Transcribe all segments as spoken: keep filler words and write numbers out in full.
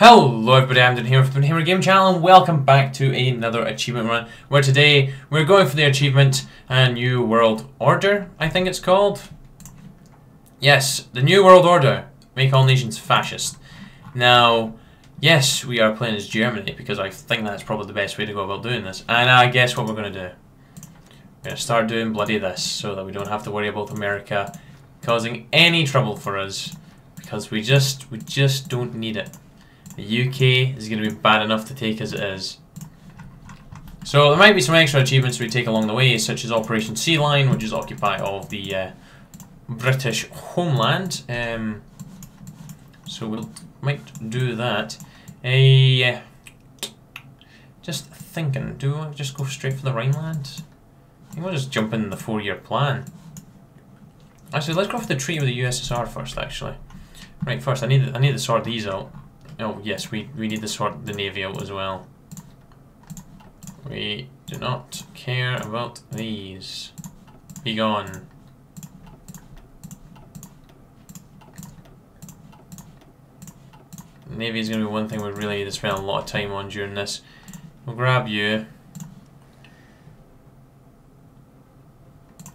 Hello everybody, I'm Ben here from the Ben Hamer Game Channel and welcome back to another achievement run where today we're going for the achievement and New World Order, I think it's called. Yes, the New World Order. Make all nations fascist. Now, yes, we are playing as Germany because I think that's probably the best way to go about doing this. And I guess what we're going to do, we're going to start doing bloody this so that we don't have to worry about America causing any trouble for us because we just, we just don't need it. The U K is going to be bad enough to take as it is. So there might be some extra achievements we take along the way, such as Operation Sealion, which is occupy all of the uh, British homeland. Um, so we we'll, might do that. Uh, just thinking, do I just go straight for the Rhineland? I think we'll just jump in the four-year plan. Actually, let's go for the treaty with the U S S R first, actually. Right, first, I need I need to sort these out. Oh yes, we, we need to sort the navy out as well. We do not care about these. Be gone. Navy is going to be one thing we really need to spend a lot of time on during this. We'll grab you.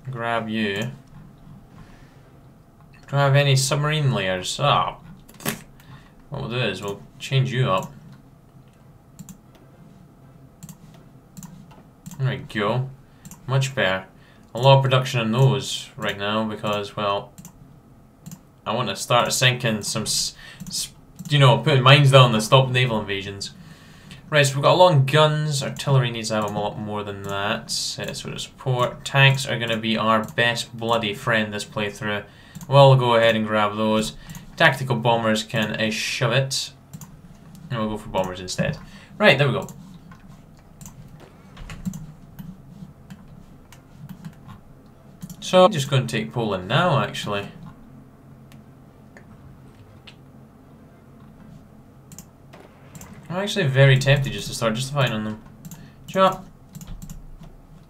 Grab you. Do I have any submarine layers? Ah. Oh. What we'll do is we'll change you up. There we go. Much better. A lot of production on those right now because, well, I want to start sinking some, you know, putting mines down to stop naval invasions. Right, so we've got a lot of guns. Artillery needs to have a lot more than that. So sort of support. Tanks are going to be our best bloody friend this playthrough. We'll go ahead and grab those. Tactical bombers can uh, shove it. And we'll go for bombers instead. Right, there we go. So I'm just going to take Poland now, actually. I'm actually very tempted just to start justifying on them. Sure.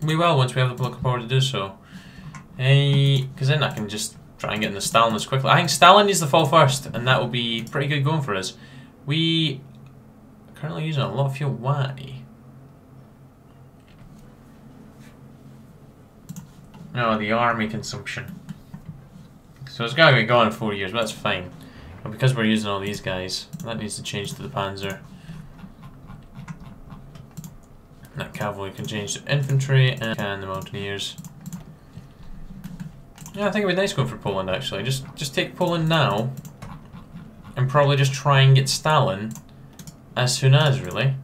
We will once we have the political power to do so. Hey, because then I can just try and get into Stalin as quickly. I think Stalin needs to fall first, and that will be pretty good going for us. We are currently using a lot of fuel. Why? No, oh, the army consumption. So it's gotta be gone in four years, but that's fine. But because we're using all these guys, that needs to change to the Panzer. And that cavalry can change to infantry and can the mountaineers. Yeah, I think it'd be nice going for Poland actually. Just just take Poland now and probably just try and get Stalin as soon as really.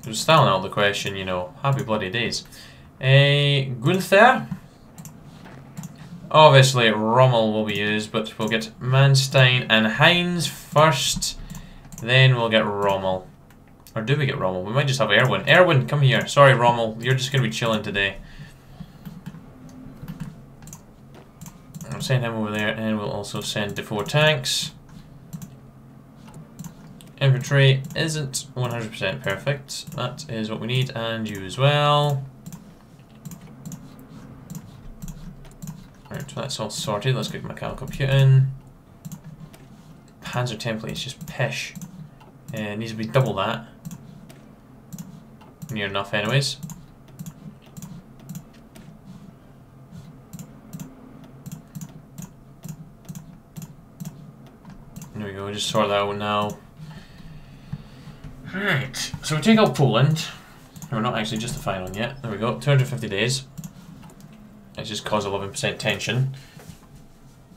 There's Stalin out of the question, you know. Happy bloody days. Eh, Gunther. Obviously Rommel will be used, but we'll get Manstein and Heinz first. Then we'll get Rommel. Or do we get Rommel? We might just have Erwin. Erwin, come here. Sorry, Rommel. You're just going to be chilling today. I'll send him over there, and we'll also send the four tanks. Infantry isn't one hundred percent perfect. That is what we need, and you as well. Alright, so that's all sorted. Let's get my calcomputing. Panzer template is just pish. Uh, it needs to be double that. Near enough anyways. There we go, just sort that out now. Right, so we take out Poland. We're not actually justifying on yet. There we go, two hundred fifty days. It's just caused eleven percent tension.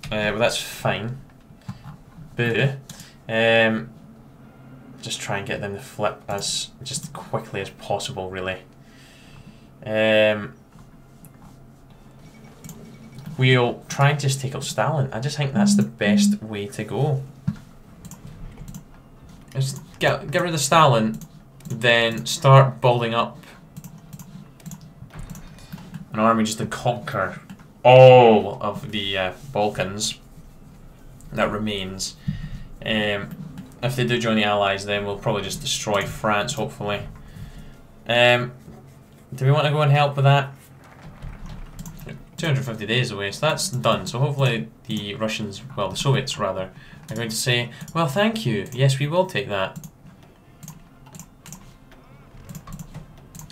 Uh, but that's fine. But, um... just try and get them to flip as just quickly as possible, really. Um, we'll try and just take out Stalin. I just think that's the best way to go. Just get, get rid of Stalin, then start building up an army just to conquer all of the uh, Balkans that remains. Um, If they do join the Allies, then we'll probably just destroy France, hopefully. Um, do we want to go and help with that? two hundred fifty days away, so that's done. So hopefully the Russians, well, the Soviets rather, are going to say, well, thank you, yes, we will take that.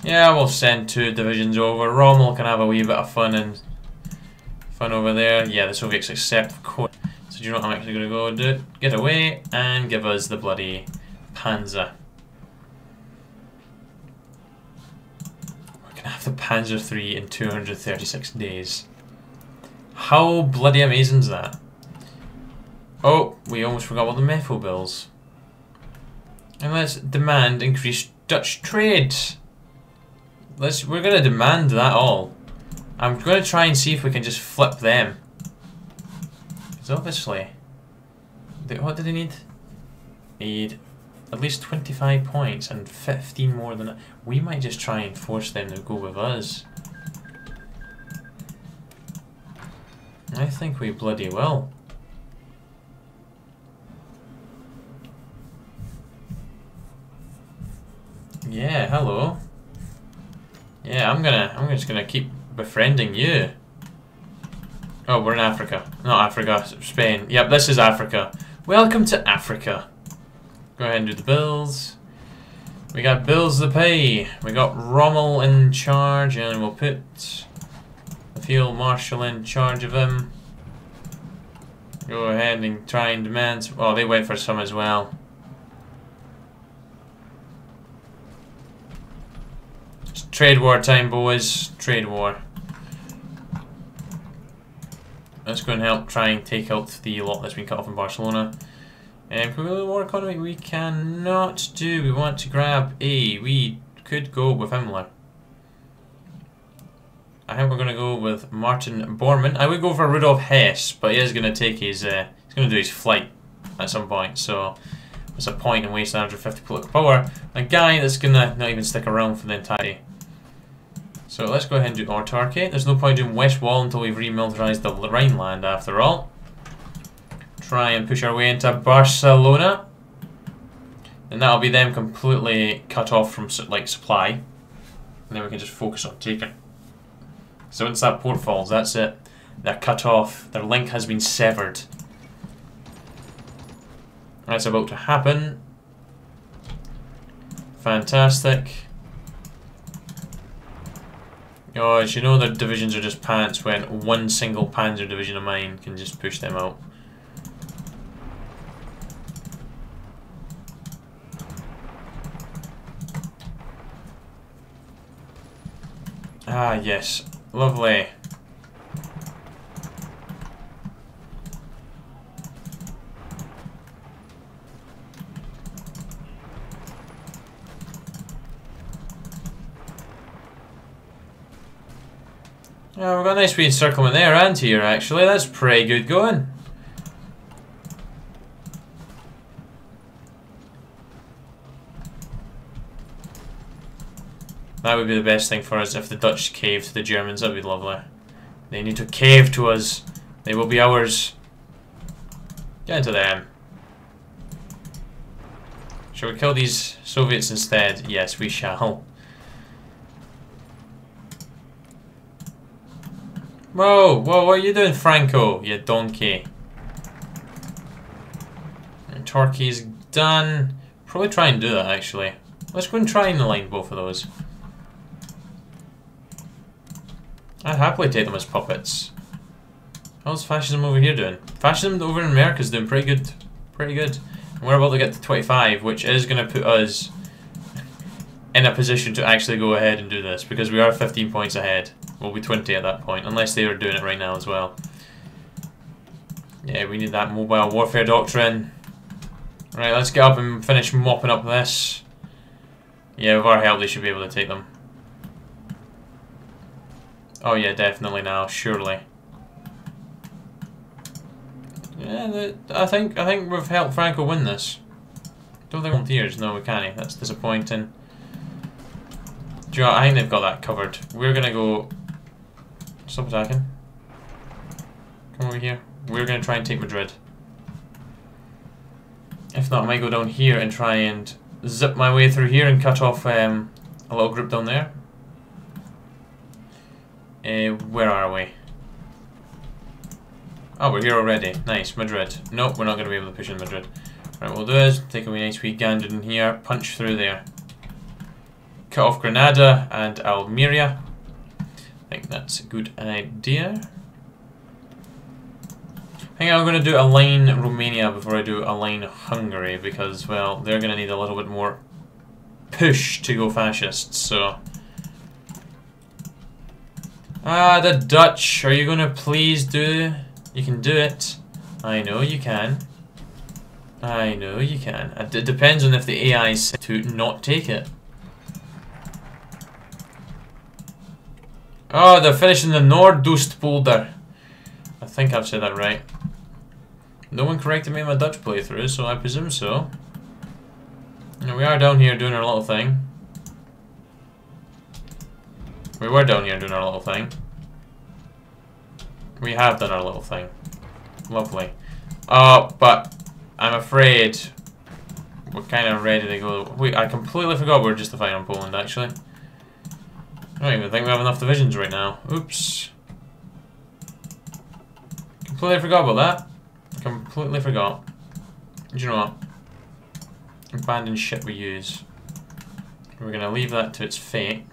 Yeah, we'll send two divisions over. Rommel can have a wee bit of fun and fun over there. Yeah, the Soviets accept, of course. So do you know what I'm actually going to go do? Get away and give us the bloody Panzer. We're going to have the Panzer three in two hundred thirty-six days. How bloody amazing is that? Oh, we almost forgot about the Mefo bills. And let's demand increased Dutch trade. Let's, we're going to demand that all. I'm going to try and see if we can just flip them. Because obviously... They, what do they need? They need at least twenty-five points and fifteen more than... We might just try and force them to go with us. I think we bloody will. Yeah, hello. Yeah, I'm gonna, I'm just gonna keep befriending you. Oh, we're in Africa. Not Africa, Spain. Yep, this is Africa. Welcome to Africa. Go ahead and do the bills. We got bills to pay. We got Rommel in charge, and we'll put the field marshal in charge of him. Go ahead and try and demand. Oh, they went for some as well. Trade war time, boys. Trade war. Let's go and help try and take out the lot that's been cut off in Barcelona. And um, can we go to the war economy? We cannot do. We want to grab A. We could go with Himmler. I think we're going to go with Martin Bormann. I would go for Rudolf Hess, but he is going to take his... Uh, he's going to do his flight at some point, so... There's a point in wasting one hundred fifty political power. A guy that's going to not even stick around for the entire day. So let's go ahead and do autarky. There's no point doing West Wall until we've remilitarized the Rhineland after all. Try and push our way into Barcelona. And that'll be them completely cut off from like supply. And then we can just focus on taking. So once that port falls, that's it. They're cut off. Their link has been severed. That's about to happen. Fantastic. Oh, you know their divisions are just pants when one single panzer division of mine can just push them out. Ah, yes. Lovely. Yeah, we've got a nice wee encirclement there and here, actually. That's pretty good going. That would be the best thing for us if the Dutch caved to the Germans. That would be lovely. They need to cave to us. They will be ours. Get into them. Shall we kill these Soviets instead? Yes, we shall. Whoa, whoa, what are you doing, Franco? You donkey. And Turkey's done. Probably try and do that, actually. Let's go and try and align both of those. I'd happily take them as puppets. How's fascism over here doing? Fascism over in America's doing pretty good. Pretty good. And we're about to get to twenty-five, which is going to put us in a position to actually go ahead and do this, because we are fifteen points ahead. We'll be twenty at that point, unless they are doing it right now as well. Yeah, we need that mobile warfare doctrine. Right, let's get up and finish mopping up this. Yeah, with our help they should be able to take them. Oh yeah, definitely now, surely. Yeah, I think I think we've helped Franco win this. Don't they volunteers? No, we can't. That's disappointing. Do you know, I think they've got that covered. We're gonna go... Stop attacking. Come over here. We're gonna try and take Madrid. If not, I might go down here and try and zip my way through here and cut off um, a little group down there. Uh, where are we? Oh, we're here already. Nice. Madrid. Nope, we're not going to be able to push in Madrid. Right, what we'll do is take a wee nice wee gander in here, punch through there. Cut off Granada and Almeria. I think that's a good idea. I think I'm going to do align Romania before I do align Hungary because, well, they're going to need a little bit more push to go fascist, so... Ah, the Dutch, are you going to please do... You can do it. I know you can. I know you can. It depends on if the A I said to not take it. Oh, they're finishing the Nordoostpolder. I think I've said that right. No one corrected me in my Dutch playthrough, so I presume so. And we are down here doing our little thing. We were down here doing our little thing. We have done our little thing. Lovely. Oh, but... I'm afraid we're kind of ready to go. Wait, I completely forgot we were just fighting on Poland, actually. I don't even think we have enough divisions right now. Oops. Completely forgot about that. Completely forgot. Do you know what? Abandoned ship we use. We're going to leave that to its fate.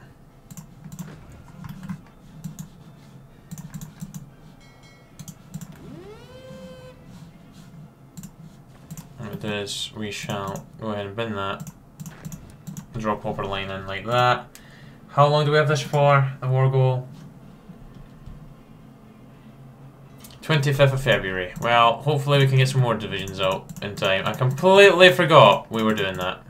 This we shall go ahead and bin that. Draw a proper line in like that. How long do we have this for? The war goal. twenty-fifth of February. Well, hopefully we can get some more divisions out in time. I completely forgot we were doing that.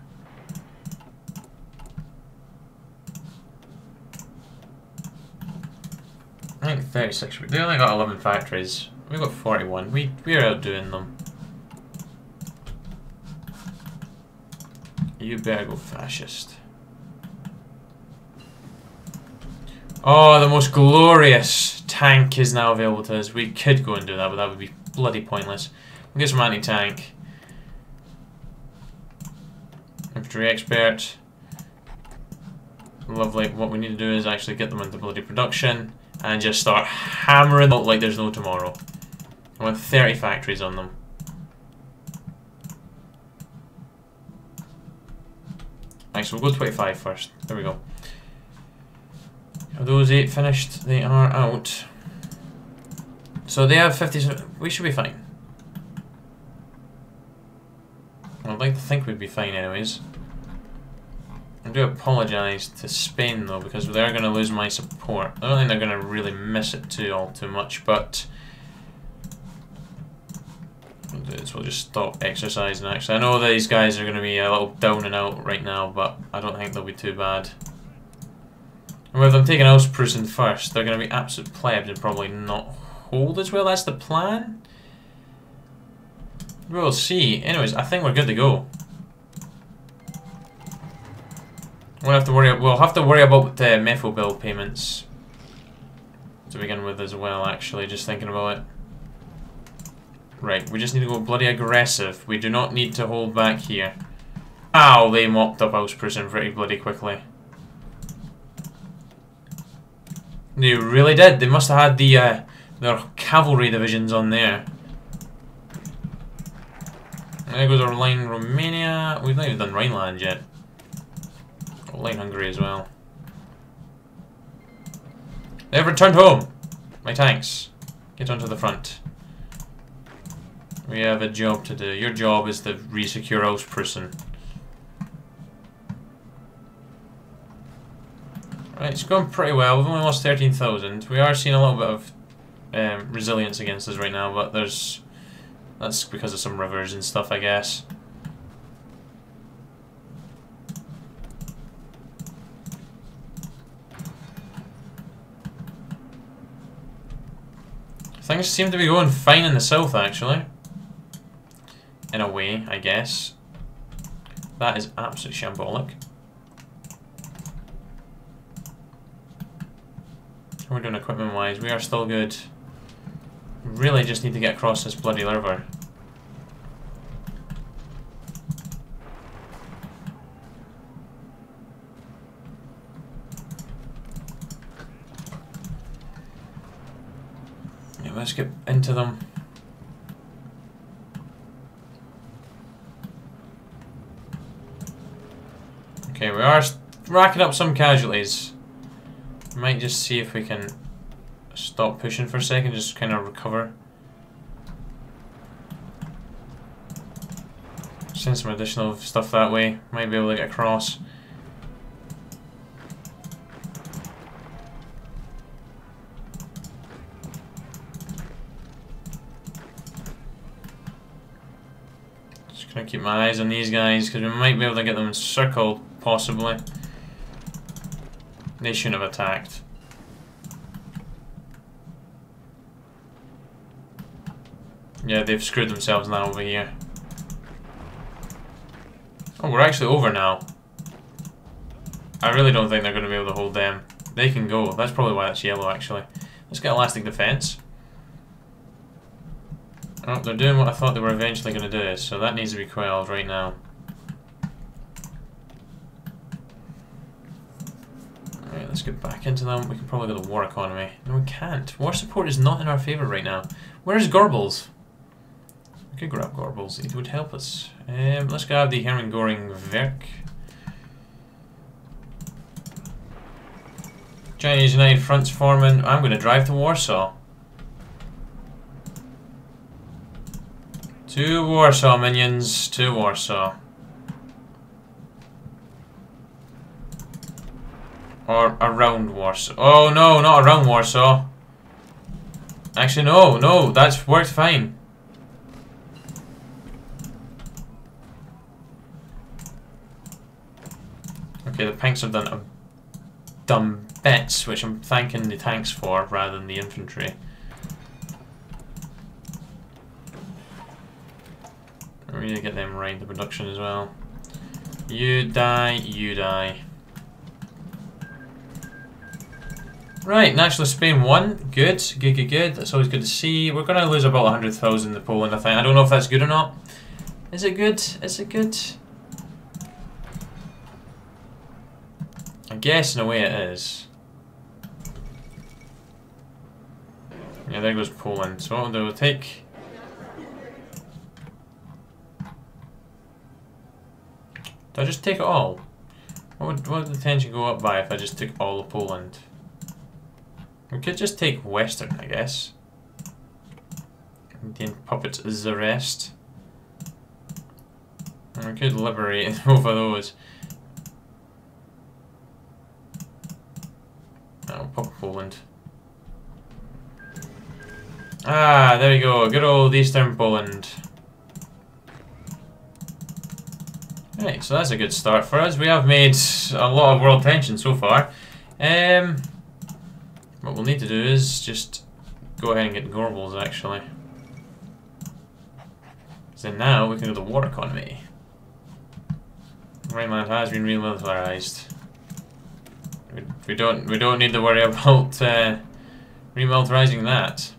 I think thirty-six. They only got eleven factories. We've got forty-one. We we're outdoing them. You better go fascist. Oh, the most glorious tank is now available to us. We could go and do that, but that would be bloody pointless. We'll get some anti-tank. Infantry expert. Lovely. What we need to do is actually get them into bloody production and just start hammering them out like there's no tomorrow. I want thirty factories on them. So we'll go twenty-five first. There we go. Are those eight finished? They are out. So they have fifty-seven. We should be fine. I'd like to think we'd be fine anyways. I do apologise to Spain though, because they're going to lose my support. I don't think they're going to really miss it too all too much, but... We'll just stop exercising actually. I know these guys are going to be a little down and out right now, but I don't think they'll be too bad. And with them taking Ausprusen first, they're going to be absolute plebs and probably not hold as well. That's the plan? We'll see. Anyways, I think we're good to go. We'll have to worry, we'll have to worry about the Mefo bill payments to begin with as well actually, just thinking about it. Right, we just need to go bloody aggressive. We do not need to hold back here. Ow, they mopped up Ausprusen pretty bloody quickly. They really did. They must have had the uh, their cavalry divisions on there. There goes our line Romania. We've not even done Rhineland yet. Line Hungary as well. They've returned home. My tanks. Get onto the front. We have a job to do. Your job is to re-secure Ausprusen. Right, it's going pretty well. We've only lost thirteen thousand. We are seeing a little bit of um, resilience against us right now, but there's... That's because of some rivers and stuff, I guess. Things seem to be going fine in the south, actually. In a way, I guess. That is absolutely shambolic. How are we doing equipment-wise? We are still good. Really just need to get across this bloody river. Yeah, let's get into them. Okay, we are racking up some casualties. Might just see if we can stop pushing for a second, just kind of recover. Send some additional stuff that way. Might be able to get across. Just gonna keep my eyes on these guys because we might be able to get them encircled, possibly. They shouldn't have attacked. Yeah, they've screwed themselves now over here. Oh, we're actually over now. I really don't think they're going to be able to hold them. They can go. That's probably why that's yellow, actually. Let's get elastic defense. Oh, they're doing what I thought they were eventually going to do, so that needs to be quelled right now. Alright, let's get back into them. We can probably get a war economy. No, we can't. War support is not in our favour right now. Where's Gorbals? We could grab Gorbals, it would help us. Um, let's grab the Hermann Göring Werk. Chinese United Front's forming. I'm going to drive to Warsaw. To Warsaw, minions, to Warsaw. Or around Warsaw. Oh no, not around Warsaw. Actually, no, no, that's worked fine. Okay, the Pinks have done a dumb bits, which I'm thanking the tanks for rather than the infantry. We need to get them right, the production as well. You die, you die. Right, Nationalist Spain won. Good, good, good, good. That's always good to see. We're going to lose about one hundred thousand to Poland, I think. I don't know if that's good or not. Is it good? Is it good? I guess in a way it is. Yeah, there goes Poland. So what we'll do, we'll take... Did I just take it all? What would, what would the tension go up by if I just took all of Poland? We could just take Western, I guess. Indian puppets is the rest. And we could liberate over those. I'll pop Poland. Ah, there you go. Good old Eastern Poland. Right, so that's a good start for us. We have made a lot of world tension so far. Um, what we'll need to do is just go ahead and get Gorbals, actually. So now we can do the war economy. Rhineland has been remilitarized. We don't we don't need to worry about uh, remilitarizing that.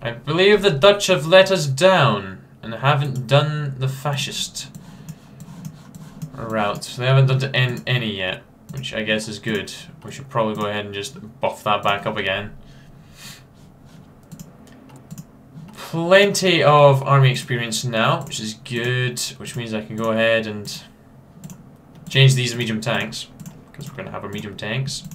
I believe the Dutch have let us down and haven't done the fascist route. They haven't done any, any yet, which I guess is good. We should probably go ahead and just buff that back up again. Plenty of army experience now, which is good, which means I can go ahead and change these medium tanks. Because we're going to have our medium tanks.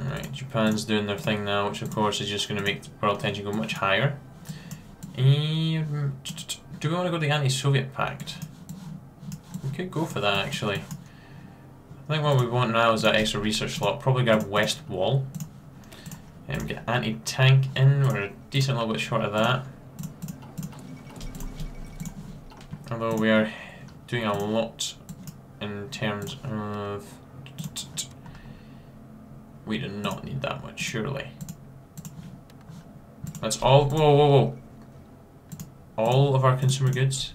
Alright, Japan's doing their thing now, which of course is just going to make the world tension go much higher. And do we want to go to the anti-Soviet pact? We could go for that, actually. I think what we want now is that extra research slot. Probably grab West Wall. And get anti-tank in. We're a decent little bit short of that. Although we are doing a lot in terms of... We do not need that much, surely. That's all... Whoa, whoa, whoa. All of our consumer goods.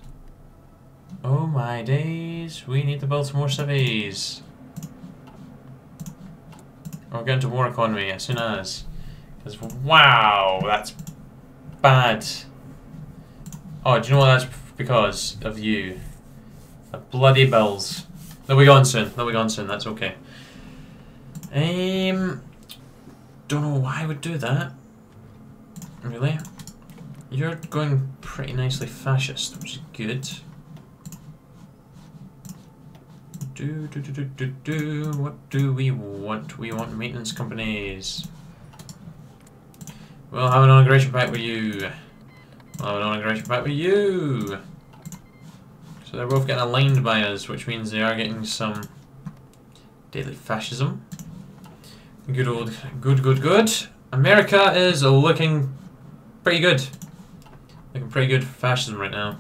Oh my days. We need to build some more cities. We'll get into war economy as soon as. Because, wow, that's bad. Oh, do you know what that's... Because of you. The bloody bills. They'll be gone soon. They'll be gone soon. That's okay. Um, don't know why I would do that. Really? You're going pretty nicely fascist, which is good. Do, do, do, do, do, do. What do we want? We want maintenance companies. We'll have an integration pact with you. We'll have an integration pact with you. So they're both getting aligned by us, which means they are getting some daily fascism. Good old, good, good, good. America is looking pretty good. Looking pretty good for fascism right now.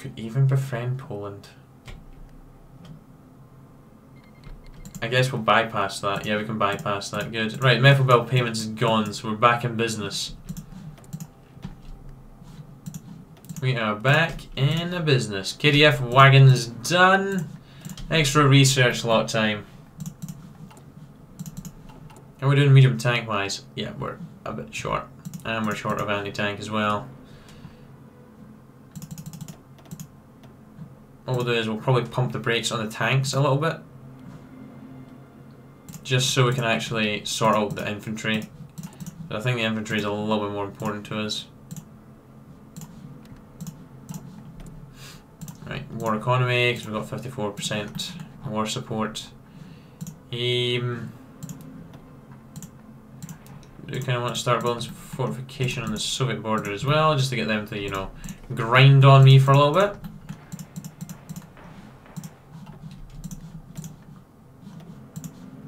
Could even befriend Poland. I guess we'll bypass that. Yeah, we can bypass that. Good. Right, Mefo bill payments is gone, so we're back in business. We are back in the business. K D F wagon is done. Extra research lot time. And we're doing medium tank wise. Yeah, we're a bit short. And we're short of anti-tank as well. What we'll do is we'll probably pump the brakes on the tanks a little bit. Just so we can actually sort out the infantry. But I think the infantry is a little bit more important to us. Right, war economy, because we've got fifty-four percent war support. Um, do kind of want to start building some fortification on the Soviet border as well, just to get them to, you know, grind on me for a little bit.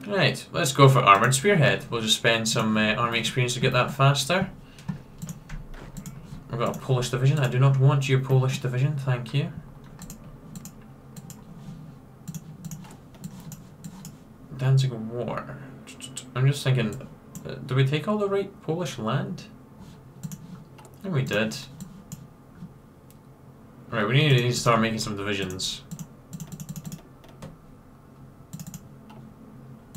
Right, let's go for armoured spearhead. We'll just spend some uh, army experience to get that faster. We've got a Polish division. I do not want your Polish division, thank you. Danzig War. I'm just thinking, uh, did we take all the right Polish land? And we did. Right, we need, we need to start making some divisions.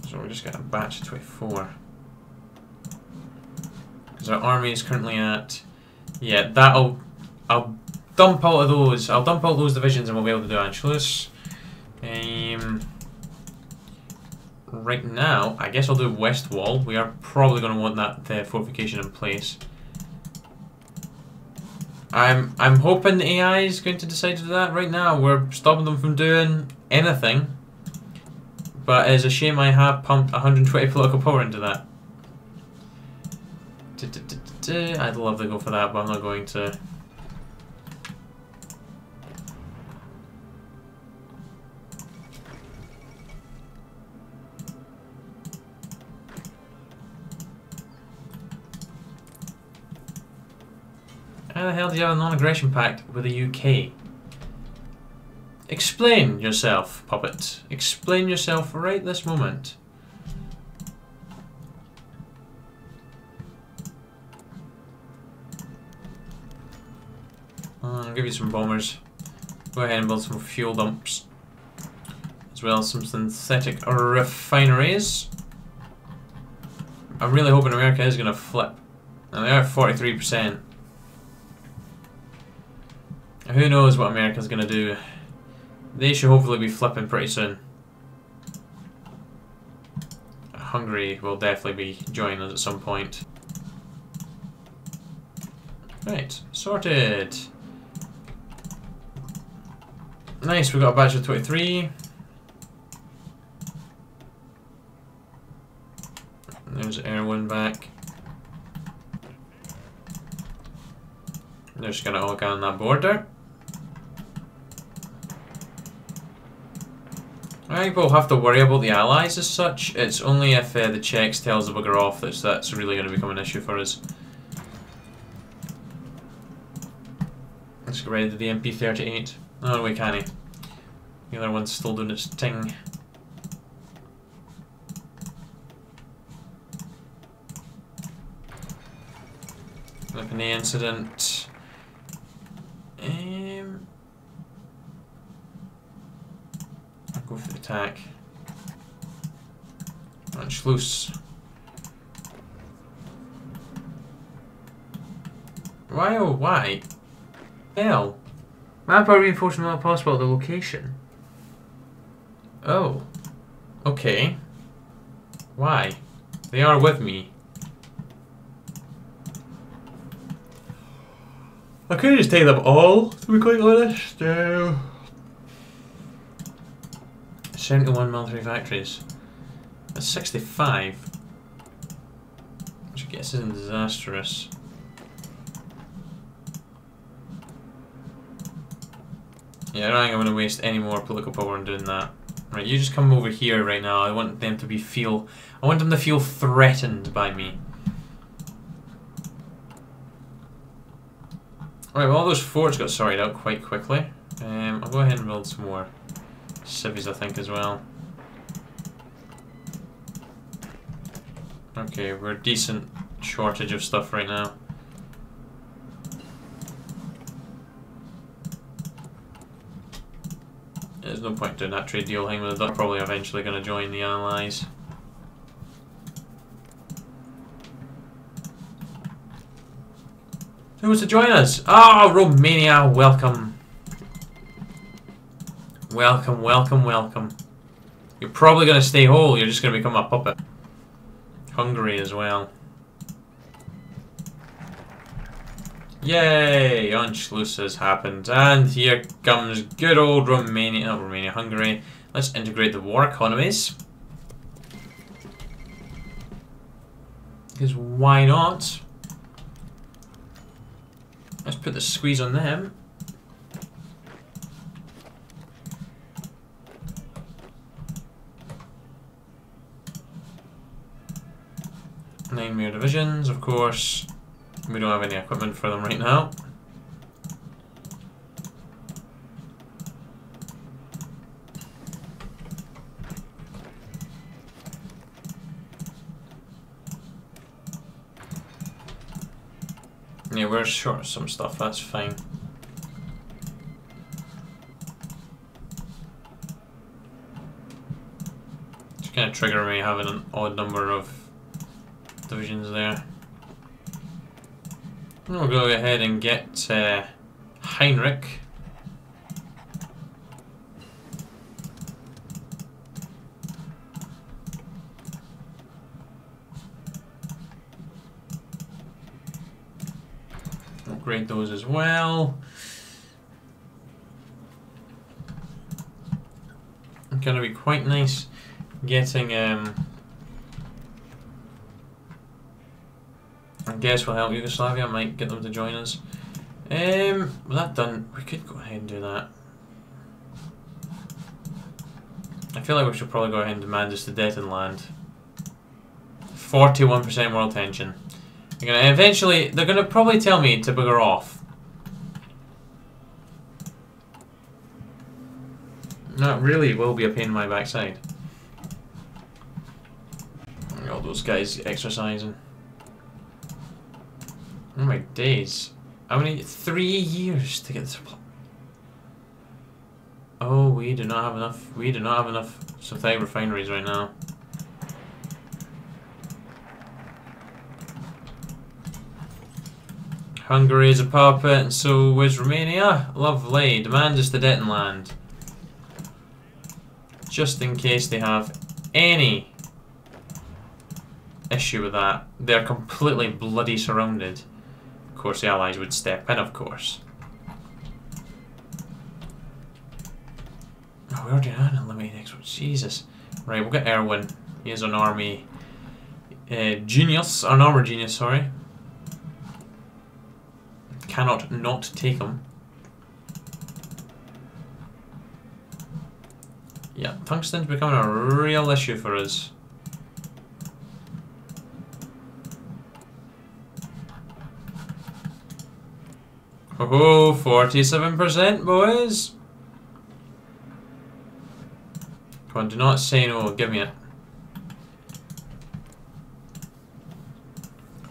So we're just getting a batch of twenty-four. Because our army is currently at... Yeah, that'll... I'll dump all of those. I'll dump all those divisions and we'll be able to do Anschluss. Um... Right now, I guess I'll do West Wall. We are probably going to want that uh, fortification in place. I'm I'm hoping the A I is going to decide to do that. Right now, we're stopping them from doing anything. But it's a shame I have pumped one hundred twenty political power into that. Du -du -du -du -du. I'd love to go for that, but I'm not going to. How the hell do you have a non-aggression pact with the U K? Explain yourself, puppet. Explain yourself right this moment. I'll give you some bombers. Go ahead and build some fuel dumps. As well as some synthetic refineries. I'm really hoping America is going to flip. And they are forty-three percent. Who knows what America's gonna do? They should hopefully be flipping pretty soon. Hungary will definitely be joining us at some point. Right, sorted. Nice, we got a batch of twenty-three. There's Erwin back. They're just gonna all go on that border. I think we'll have to worry about the Allies as such. It's only if uh, the Czechs tells the bugger off that that's really going to become an issue for us. Let's get ready to the M P thirty-eight. Oh no, we can't. The other one's still doing its ting. Flipping the incident. Um, I'll go for the attack. Anschluss. Why oh why? Hell. Manpower reinforcement not possible at the location. Oh. Okay. Why? They are with me. I could just take them all, to be quite honest. Uh, seventy-one military factories. That's sixty-five. Which I guess isn't disastrous. Yeah, I don't think I'm gonna waste any more political power on doing that. Right, you just come over here right now. I want them to be feel I want them to feel threatened by me. Alright, well all those forts got sorted out quite quickly. Um, I'll go ahead and build some more civvies I think as well. Okay, we're a decent shortage of stuff right now. There's no point doing that trade deal thing with the Dutch. Probably eventually going to join the Allies. Who wants to join us? Ah, oh, Romania, welcome. Welcome, welcome, welcome. You're probably going to stay whole, you're just going to become a puppet. Hungary as well. Yay! Anschluss has happened, and here comes good old Romania, not Romania, Hungary. Let's integrate the war economies. Because why not? Let's put the squeeze on them. Nine more divisions, of course. We don't have any equipment for them right now. Yeah, we're short of some stuff, that's fine. It's kind of triggering me having an odd number of divisions there. We'll go ahead and get uh, Heinrich. Upgrade those as well. It's gonna be quite nice getting um, I guess we'll help Yugoslavia, I might get them to join us. Um, with that done, we could go ahead and do that. I feel like we should probably go ahead and demand this to debt and land. forty-one percent world tension. They're gonna eventually, they're going to probably tell me to bugger off. That really will be a pain in my backside. All those guys exercising. Oh my days. How many? Three years to get this. Oh, we do not have enough. We do not have enough synthetic refineries right now. Hungary is a puppet and so is Romania. Lovely. Demand is to debt and land. Just in case they have any issue with that. They're completely bloody surrounded. Of course, the Allies would step in, of course. Oh, we already had an unlimited export. Jesus. Right, we'll get Erwin. He is an army uh, genius. An armor genius, sorry. Cannot not take him. Yeah, tungsten's becoming a real issue for us. Oh, forty-seven percent, boys! Come on, do not say no, give me it.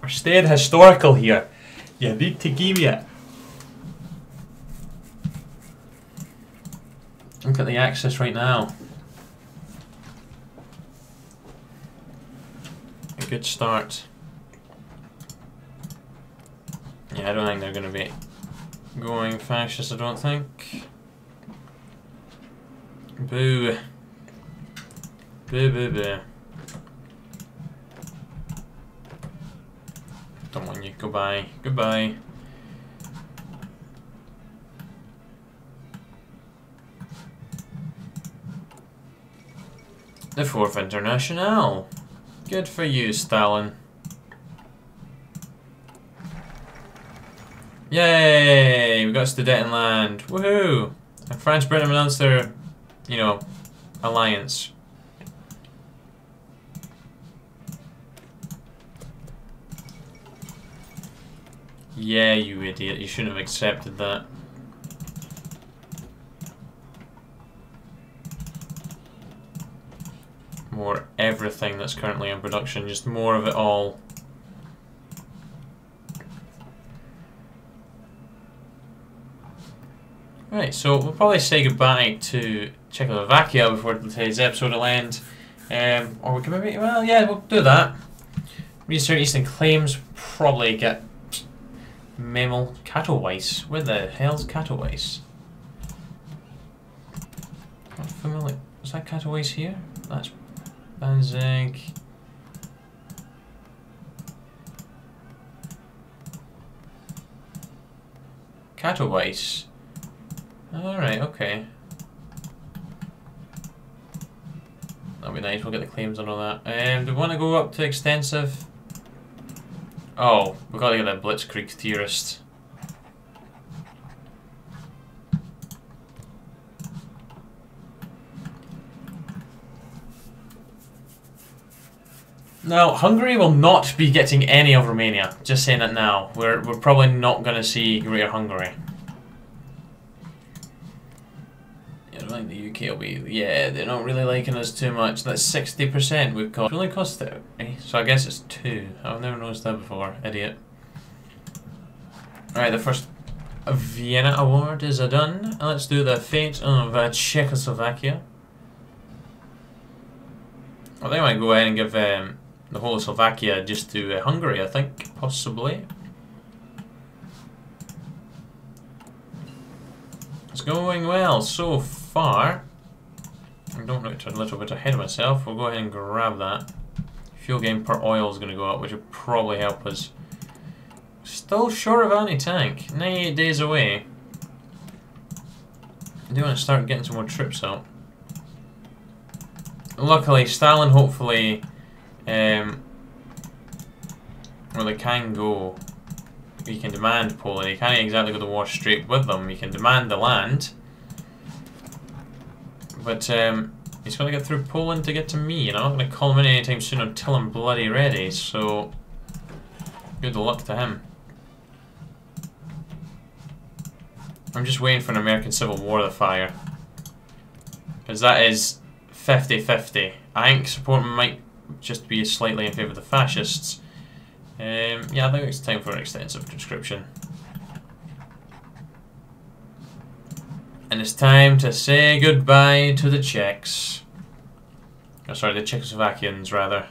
We're staying historical here. You need to give me it. Look at the Axis right now. A good start. Yeah, I don't think they're going to be going fascist, I don't think. Boo. Blah, blah, blah. Don't want you. Goodbye. Goodbye. The Fourth International. Good for you, Stalin. Yay! We got Sudetenland. Woohoo! And France, Britain announced their, you know, alliance. Yeah, you idiot. You shouldn't have accepted that. More everything that's currently in production. Just more of it all. Right, so we'll probably say goodbye to Czechoslovakia before today's episode will end. Um, or we can maybe, well, yeah, we'll do that. Reassert Eastern claims, probably get Memel Katowice. Where the hell's Katowice? Not familiar. Is that Katowice here? That's Danzig. Katowice. Alright, okay. That'll be nice, we'll get the claims on all that. Um, do we want to go up to extensive? Oh, we've got to get that Blitzkrieg theorist. Now, Hungary will not be getting any of Romania. Just saying that now. We're, we're probably not going to see Greater Hungary. I think the U K will be, yeah, they're not really liking us too much. That's sixty percent we've got. It only costs thirty, so I guess it's two. I've never noticed that before, idiot. Alright, the first Vienna Award is a done. Let's do the fate of uh, Czechoslovakia. I think I might go ahead and give um, the whole of Slovakia just to uh, Hungary, I think, possibly. It's going well so far. I don't know, a little bit ahead of myself. We'll go ahead and grab that. Fuel gain per oil is going to go up, which will probably help us. Still short of anti-tank. ninety-eight days away. I do want to start getting some more troops out. Luckily, Stalin hopefully... Um, well, they can go... He can demand Poland. He can't exactly go to war straight with them. He can demand the land. But um, he's going to get through Poland to get to me, and I'm not going to call him in anytime soon until I'm bloody ready, so good luck to him. I'm just waiting for an American Civil War to fire. Because that is fifty fifty. I think support might just be slightly in favour of the fascists. Um, yeah, I think it's time for an extensive conscription. And it's time to say goodbye to the Czechs. Oh, sorry, the Czechoslovakians, rather.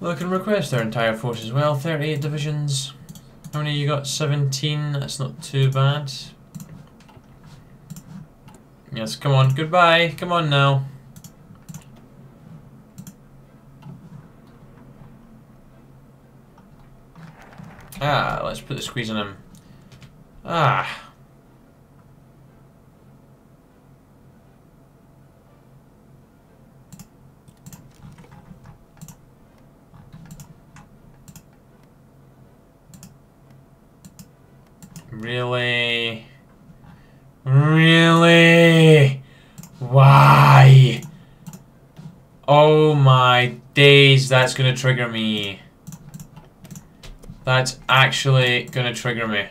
Look and request their entire force as well. thirty-eight divisions. How many you got? seventeen. That's not too bad. Yes, come on, goodbye, come on now. Ah, let's put the squeeze on him. Ah. Really? Really? Why? Oh my days, that's gonna trigger me. That's actually gonna trigger me.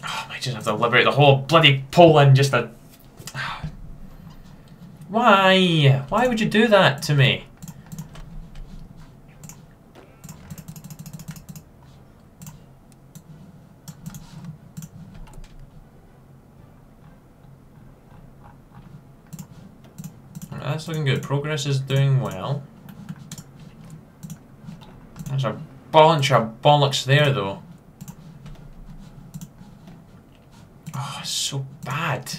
Oh, I might just have to liberate the whole bloody Poland just to... Why? Why would you do that to me? that's looking good. Progress is doing well. There's a bunch of bollocks there, though. Oh, it's so bad.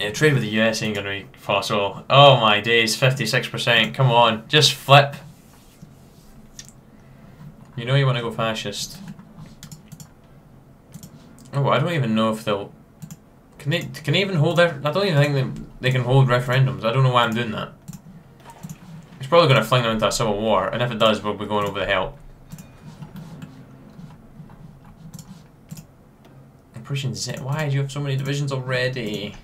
Yeah, trade with the U S ain't gonna be possible. Oh my days, fifty-six percent. Come on, just flip. You know you want to go fascist. Oh, I don't even know if they'll... Can they, can they even hold... I don't even think they, they can hold referendums. I don't know why I'm doing that. It's probably going to fling them into a civil war, and if it does, we'll be going over the hill. Operation Z... Why do you have so many divisions already?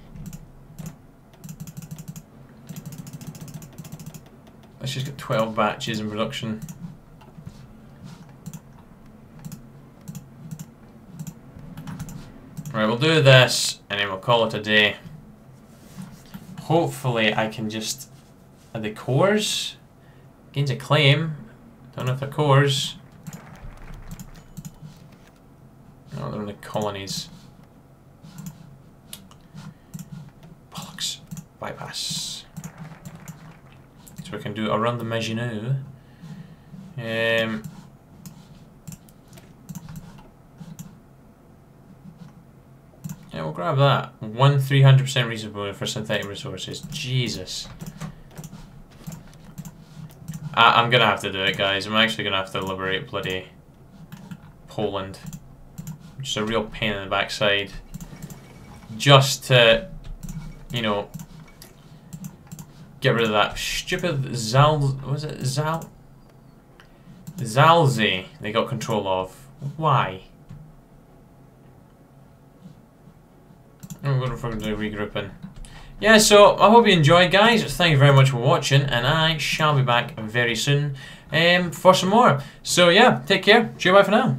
Let's just get twelve batches in production. Right, we'll do this, and then we'll call it a day. Hopefully I can just... Are they cores? Gains a claim. Don't know if they're cores. No, they're in the colonies. Bollocks. Bypass. We can do around the Maginot. Um Yeah, we'll grab that. One three hundred percent reasonable for synthetic resources. Jesus. I I'm gonna have to do it, guys. I'm actually gonna have to liberate bloody Poland. Which is a real pain in the backside. Just to, you know, get rid of that stupid Zal... Was it Zal... Zalzi they got control of. Why? I'm going to fucking do regrouping. Yeah, so I hope you enjoyed, guys. Thank you very much for watching, and I shall be back very soon um, for some more. So yeah, take care. Cheer bye for now.